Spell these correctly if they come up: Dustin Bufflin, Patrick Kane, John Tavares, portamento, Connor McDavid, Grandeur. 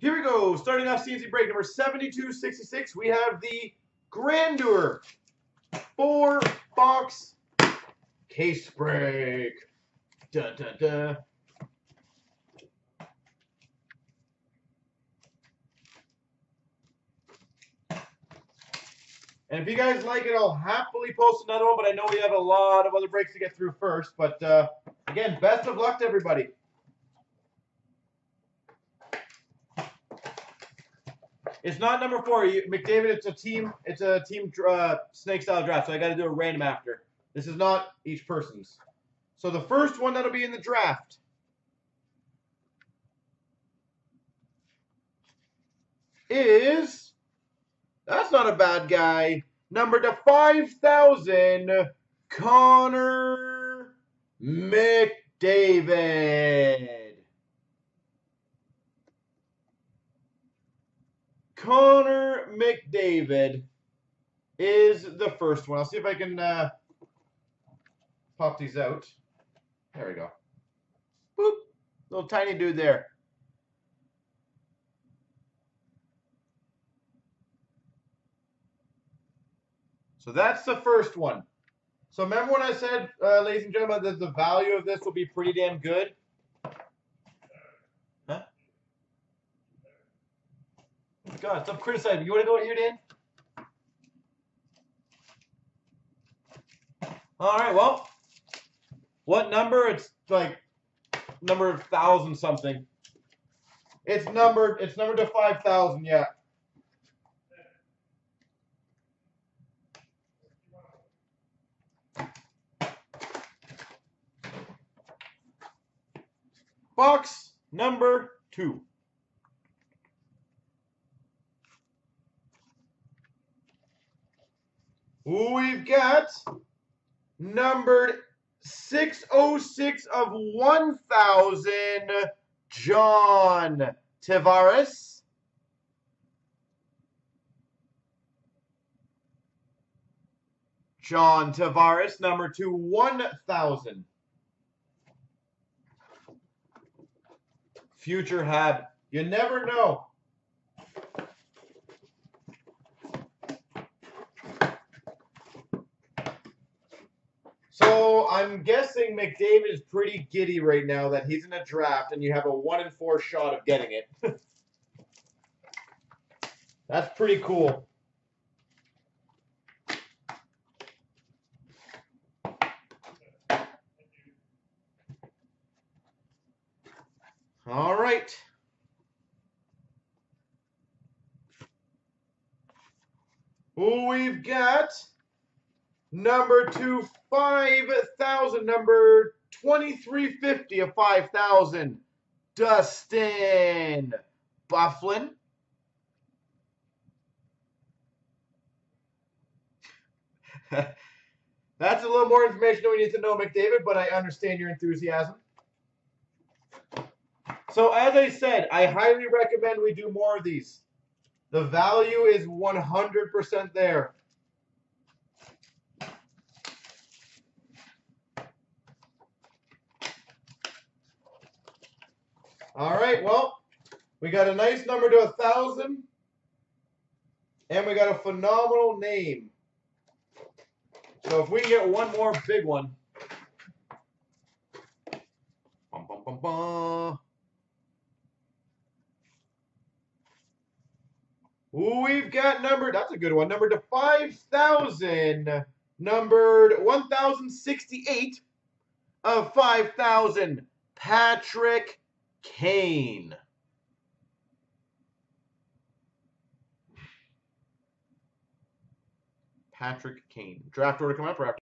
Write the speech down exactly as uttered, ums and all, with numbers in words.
Here we go. Starting off C N C break number seventy-two sixty-six. We have the Grandeur four box case break. Dun, dun, dun. And if you guys like it, I'll happily post another one, but I know we have a lot of other breaks to get through first. But, uh, again, best of luck to everybody. It's not number four. You, McDavid, it's a team, it's a team uh, snake-style draft, so I got to do a random after. This is not each person's. So the first one that'll be in the draft. Is... That's not a bad guy. Number to five thousand, Connor McDavid. Connor McDavid is the first one. I'll see if I can uh, pop these out. There we go. Boop. Little tiny dude there. So that's the first one. So remember when I said, uh, ladies and gentlemen, that the value of this will be pretty damn good? Huh? God, stop criticizing. You want to go in here, Dan? All right, well, what number? It's like number of thousand something. It's numbered, it's numbered to five thousand, yeah. Box number two. We've got numbered six oh six of one thousand, John Tavares. John Tavares, number to one thousand. Future Hab. You never know. So I'm guessing McDavid is pretty giddy right now that he's in a draft and you have a one in four shot of getting it. That's pretty cool. All right. We've got number to five thousand, number twenty-three fifty of five thousand, Dustin Bufflin. That's a little more information than we need to know, McDavid, but I understand your enthusiasm. So as I said, I highly recommend we do more of these. The value is one hundred percent there. All right, well, we got a nice number to one thousand, and we got a phenomenal name. So if we can get one more big one. Bum, bum, bum, bum. We've got numbered, that's a good one, numbered to five thousand, numbered one thousand sixty-eight of five thousand, Patrick Kane. Patrick Kane. Draft order coming up.